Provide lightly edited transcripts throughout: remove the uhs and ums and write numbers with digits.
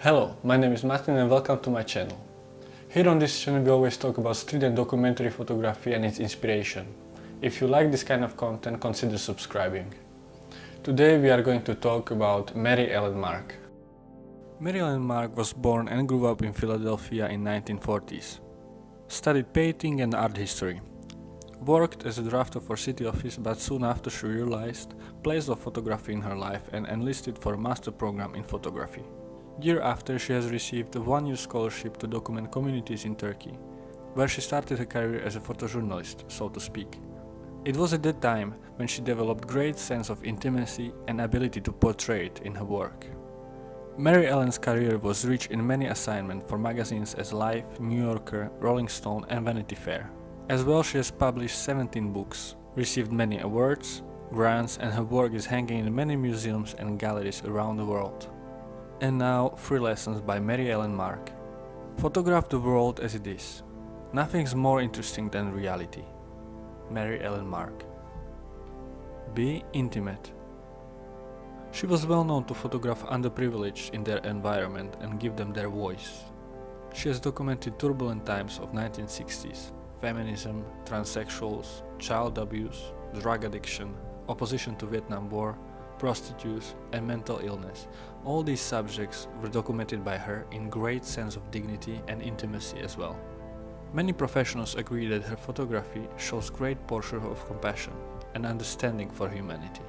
Hello, my name is Martin and welcome to my channel. Here on this channel we always talk about street and documentary photography and its inspiration. If you like this kind of content, consider subscribing. Today we are going to talk about Mary Ellen Mark. Mary Ellen Mark was born and grew up in Philadelphia in the 1940s. Studied painting and art history. Worked as a drafter for city office, but soon after she realized the place of photography in her life and enlisted for a master program in photography. Year after, she has received a one-year scholarship to document communities in Turkey, where she started her career as a photojournalist, so to speak. It was at that time when she developed a great sense of intimacy and ability to portray it in her work. Mary Ellen's career was rich in many assignments for magazines as Life, New Yorker, Rolling Stone and Vanity Fair. As well, she has published 17 books, received many awards, grants, and her work is hanging in many museums and galleries around the world. And now, free lessons by Mary Ellen Mark. Photograph the world as it is. Nothing's more interesting than reality. Mary Ellen Mark. Be intimate. She was well known to photograph underprivileged in their environment and give them their voice. She has documented turbulent times of 1960s, feminism, transsexuals, child abuse, drug addiction, opposition to Vietnam War, prostitutes and mental illness. All these subjects were documented by her in great sense of dignity and intimacy as well. Many professionals agree that her photography shows great portion of compassion and understanding for humanity.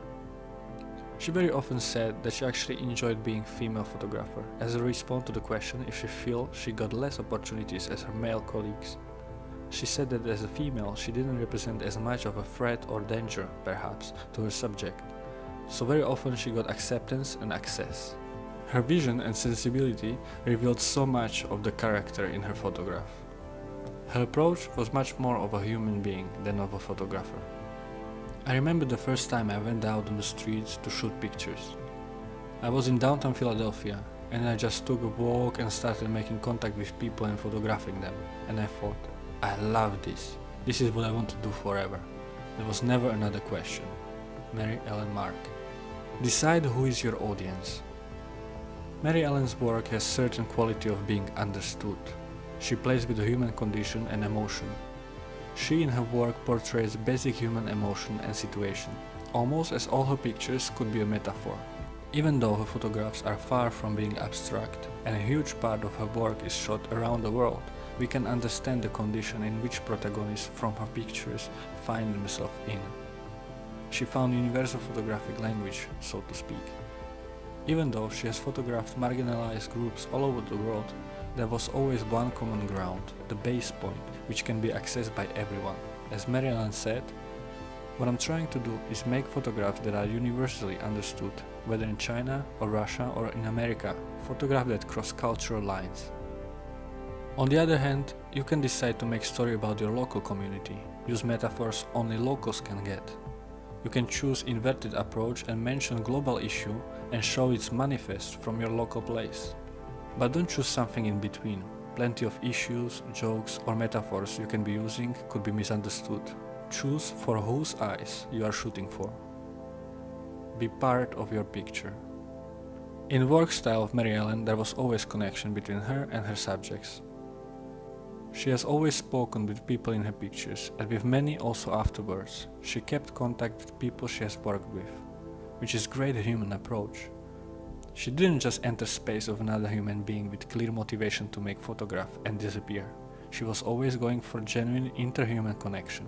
She very often said that she actually enjoyed being female photographer as a response to the question if she felt she got less opportunities as her male colleagues. She said that as a female she didn't represent as much of a threat or danger, perhaps, to her subject. So very often she got acceptance and access. Her vision and sensibility revealed so much of the character in her photograph. Her approach was much more of a human being than of a photographer. I remember the first time I went out on the streets to shoot pictures. I was in downtown Philadelphia and I just took a walk and started making contact with people and photographing them. And I thought, I love this. This is what I want to do forever. There was never another question. Mary Ellen Mark. Decide who is your audience. Mary Ellen's work has certain quality of being understood. She plays with the human condition and emotion. She in her work portrays basic human emotion and situation, almost as all her pictures could be a metaphor. Even though her photographs are far from being abstract and a huge part of her work is shot around the world, we can understand the condition in which protagonists from her pictures find themselves in. She found universal photographic language, so to speak. Even though she has photographed marginalized groups all over the world, there was always one common ground, the base point, which can be accessed by everyone. As Mary Ellen said, "What I'm trying to do is make photographs that are universally understood, whether in China or Russia or in America, photographs that cross cultural lines." On the other hand, you can decide to make story about your local community, use metaphors only locals can get. You can choose inverted approach and mention global issue and show its manifest from your local place. But don't choose something in between. Plenty of issues, jokes or metaphors you can be using could be misunderstood. Choose for whose eyes you are shooting for. Be part of your picture. In the work style of Mary Ellen, there was always connection between her and her subjects. She has always spoken with people in her pictures, and with many also afterwards. She kept contact with people she has worked with, which is great human approach. She didn't just enter space of another human being with clear motivation to make photograph and disappear. She was always going for genuine interhuman connection.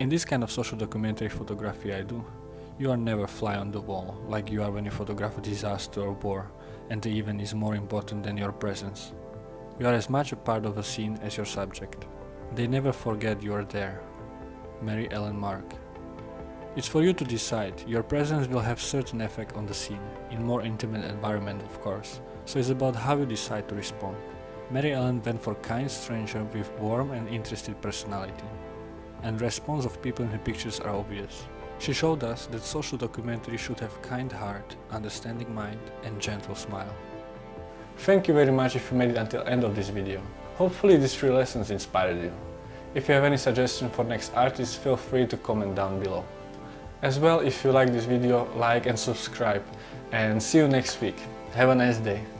In this kind of social documentary photography I do, you are never fly on the wall, like you are when you photograph a disaster or war, and the event is more important than your presence. You are as much a part of a scene as your subject. They never forget you are there. Mary Ellen Mark. It's for you to decide. Your presence will have certain effect on the scene, in more intimate environment of course, so it's about how you decide to respond. Mary Ellen went for kind stranger with warm and interested personality. And response of people in her pictures are obvious. She showed us that social documentary should have kind heart, understanding mind and gentle smile. Thank you very much if you made it until end of this video. Hopefully these three lessons inspired you. If you have any suggestion for next artist, feel free to comment down below. As well, if you like this video, like and subscribe. And see you next week. Have a nice day.